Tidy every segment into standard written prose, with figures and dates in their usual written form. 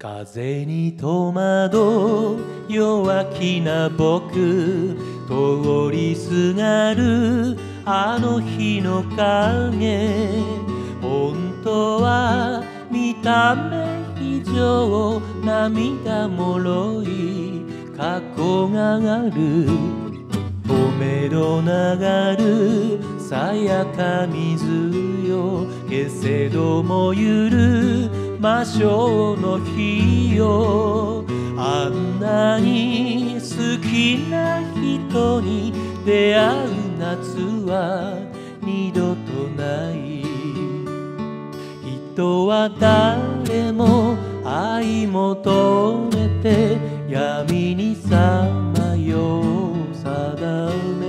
風に戸惑う弱気な僕、通りすがるあの日の影。本当は見た目以上涙もろい過去がある。おめど流るさやか水よ、下世どもゆる魔性の日よ。あんなに好きな人に出会う夏は二度とない。人は誰も愛求めて闇にさまよう定め、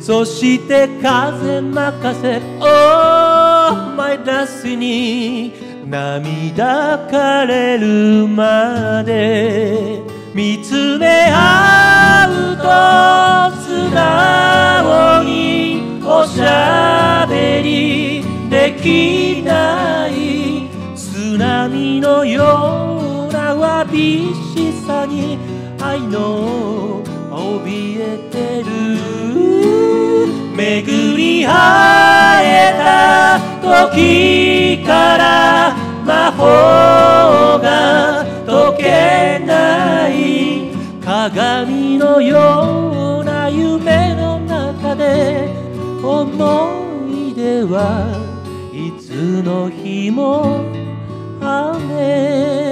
そして風任せ Oh my destiny、涙枯れるまで見つめ合うと素直におしゃべりできない。津波のようなわびしさに愛の怯えてる。巡り会えた時から魔法が解けない。鏡のような夢の中で思い出はいつの日も雨。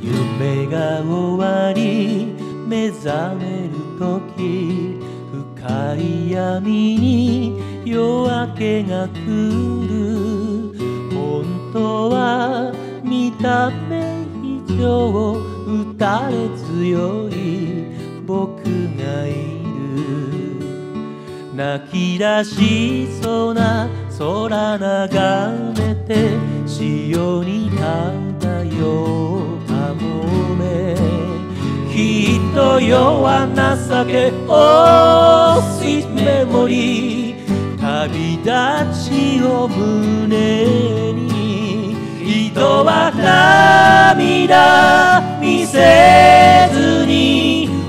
夢が終わり目覚めるとき、深い闇に夜明けが来る。本当は見た目以上打たれ強い僕がいる。泣き出しそうな空眺めて潮に漂うかもめ、きっと世は情け Oh sweet memory、 旅立ちを胸に。人は涙見せずに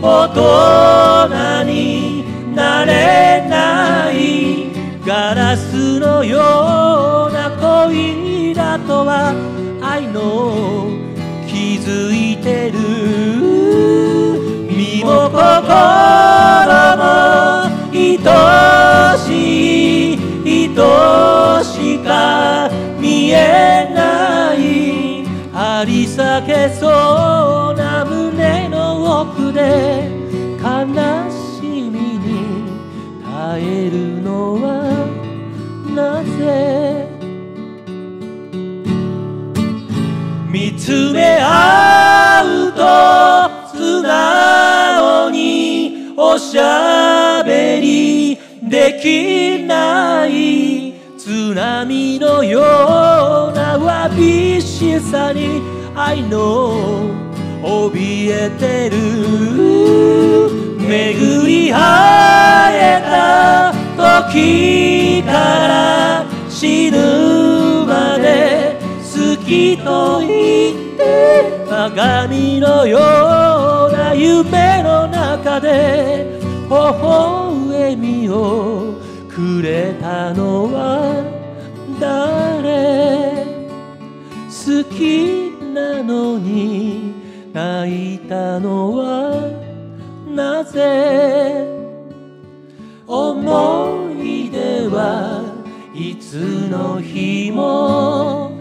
大人になれない。ガラスのような恋だとは愛の気づいてる。身も心も愛しい人しか見えない。張り裂けそうな胸の奥で悲しみに耐えるのはなぜ。見つめ合うと素直におしゃべりできない。津波のようなわびしさに愛の怯えてる。巡り会えた時から死ぬまで好きと言って鏡のよう夢の中で微笑みをくれたのは誰。好きなのに泣いたのはなぜ。思い出はいつの日も